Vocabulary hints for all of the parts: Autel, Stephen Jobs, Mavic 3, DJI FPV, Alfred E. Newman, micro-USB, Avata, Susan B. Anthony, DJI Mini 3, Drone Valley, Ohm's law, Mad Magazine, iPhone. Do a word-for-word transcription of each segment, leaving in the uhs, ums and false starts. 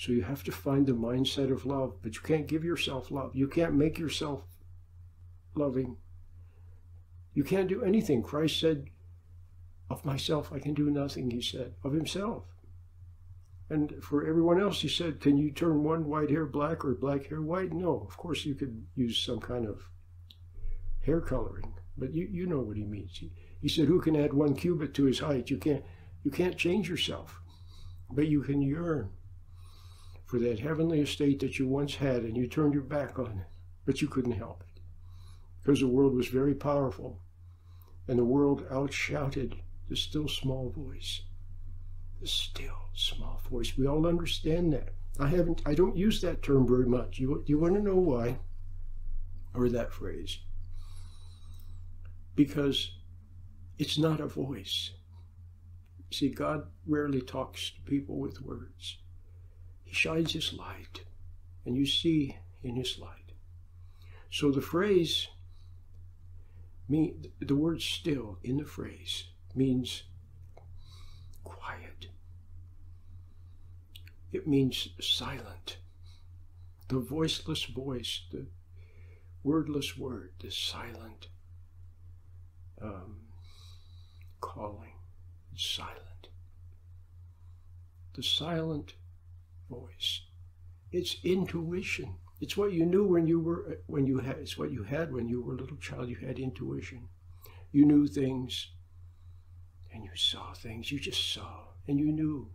So you have to find the mindset of love, but you can't give yourself love. You can't make yourself loving. You can't do anything. Christ said, of myself I can do nothing, he said, of himself. And for everyone else, he said, can you turn one white hair black or black hair white? No, of course you could use some kind of hair coloring, but you, you know what he means. He, he said, who can add one cubit to his height? You can't, you can't change yourself, but you can yearn for that heavenly estate that you once had, and you turned your back on it, but you couldn't help it, because the world was very powerful, and the world outshouted the still small voice, the still small voice. We all understand that. I haven't, I don't use that term very much. You, you want to know why, or that phrase? Because it's not a voice. See, God rarely talks to people with words. He shines his light, and you see in his light. So the phrase, mean, the word still in the phrase means quiet. It means silent. The voiceless voice, the wordless word, the silent um, calling, silent. The silent voice. It's intuition. It's what you knew when you were, when you had, it's what you had when you were a little child. You had intuition. You knew things, and you saw things. You just saw, and you knew.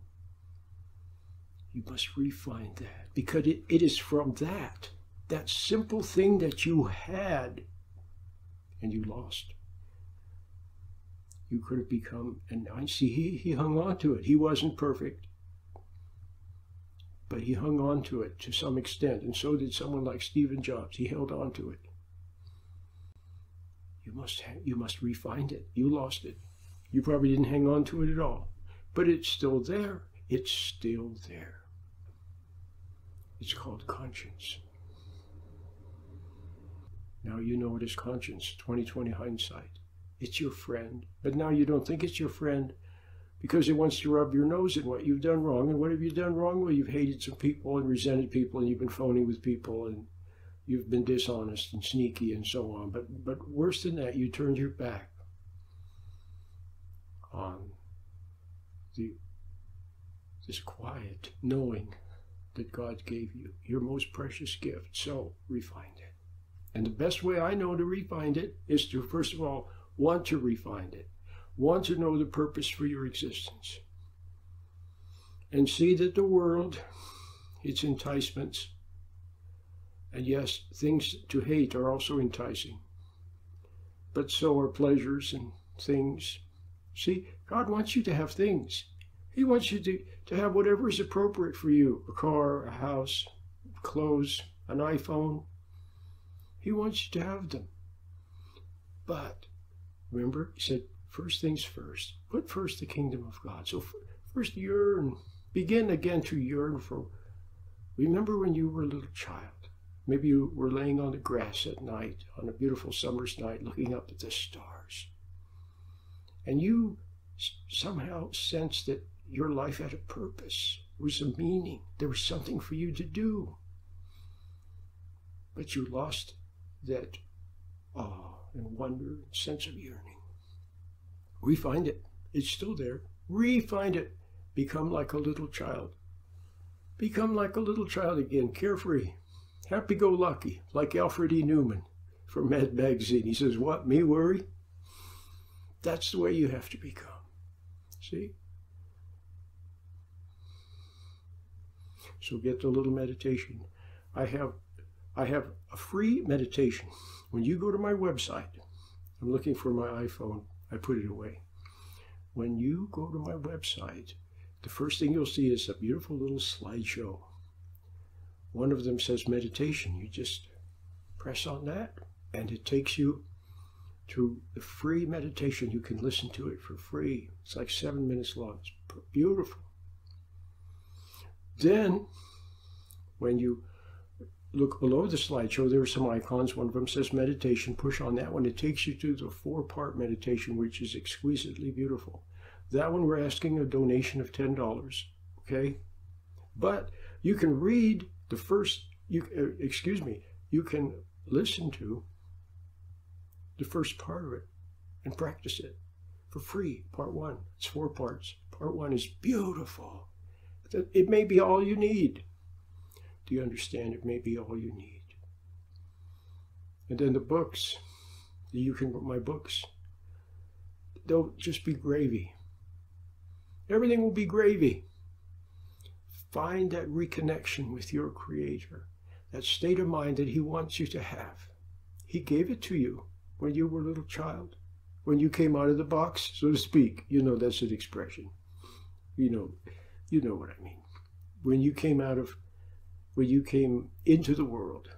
You must refine that, because it, it is from that, that simple thing that you had and you lost. You could have become, and I see he, he hung on to it. He wasn't perfect, but he hung on to it to some extent, and so did someone like Stephen Jobs. He held on to it. You must, you must refine it. You lost it. You probably didn't hang on to it at all, but it's still there. It's still there. It's called conscience. Now you know it is conscience, twenty twenty hindsight. It's your friend, but now you don't think it's your friend, because it wants to rub your nose in what you've done wrong. And what have you done wrong? Well, you've hated some people and resented people, and you've been phony with people, and you've been dishonest and sneaky and so on. But, but worse than that, you turned your back on the, this quiet knowing that God gave you, your most precious gift. So refine it. And the best way I know to refine it is to, first of all, want to refine it. Want to know the purpose for your existence, and see that the world, its enticements, and yes, things to hate are also enticing, but so are pleasures and things. See, God wants you to have things. He wants you to, to have whatever is appropriate for you, a car, a house, clothes, an iPhone. He wants you to have them. But remember, he said, first things first. Put first the kingdom of God. So first yearn. Begin again to yearn for. Remember when you were a little child. Maybe you were laying on the grass at night, on a beautiful summer's night, looking up at the stars. And you somehow sensed that your life had a purpose. There was a meaning. There was something for you to do. But you lost that awe and wonder and sense of yearning. Refind it. It's still there. Refind it. Become like a little child. Become like a little child again, carefree, happy-go-lucky, like Alfred E. Newman from Mad Magazine. He says, what, me worry? That's the way you have to become. See? So get the little meditation. I have, I have a free meditation. When you go to my website, I'm looking for my iPhone. I put it away. When you go to my website, the first thing you'll see is a beautiful little slideshow. One of them says meditation. You just press on that, and it takes you to the free meditation. You can listen to it for free. It's like seven minutes long. It's beautiful. Then, when you look below the slideshow, there are some icons. One of them says meditation. Push on that one. It takes you to the four-part meditation, which is exquisitely beautiful. That one, we're asking a donation of ten dollars, okay? But You can read the first, you, excuse me, you can listen to the first part of it and practice it for free, part one. It's four parts. Part one is beautiful. It may be all you need. Do you understand? It may be all you need. And then the books, you can, my books, they'll just be gravy. Everything will be gravy. Find that reconnection with your Creator, that state of mind that He wants you to have. He gave it to you when you were a little child, when you came out of the box, so to speak. You know, that's an expression. You know, you know what I mean. When you came out of, when you came into the world,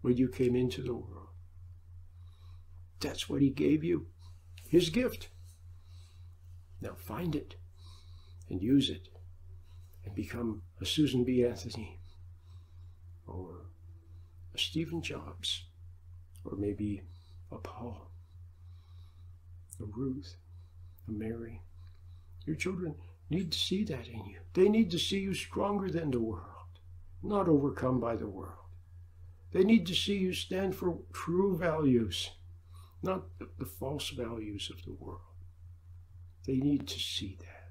when you came into the world, that's what He gave you, His gift. Now find it and use it and become a Susan B. Anthony or a Stephen Jobs or maybe a Paul, a Ruth, a Mary. Your children need to see that in you. They need to see you stronger than the world, not overcome by the world. They need to see you stand for true values, not the false values of the world. They need to see that.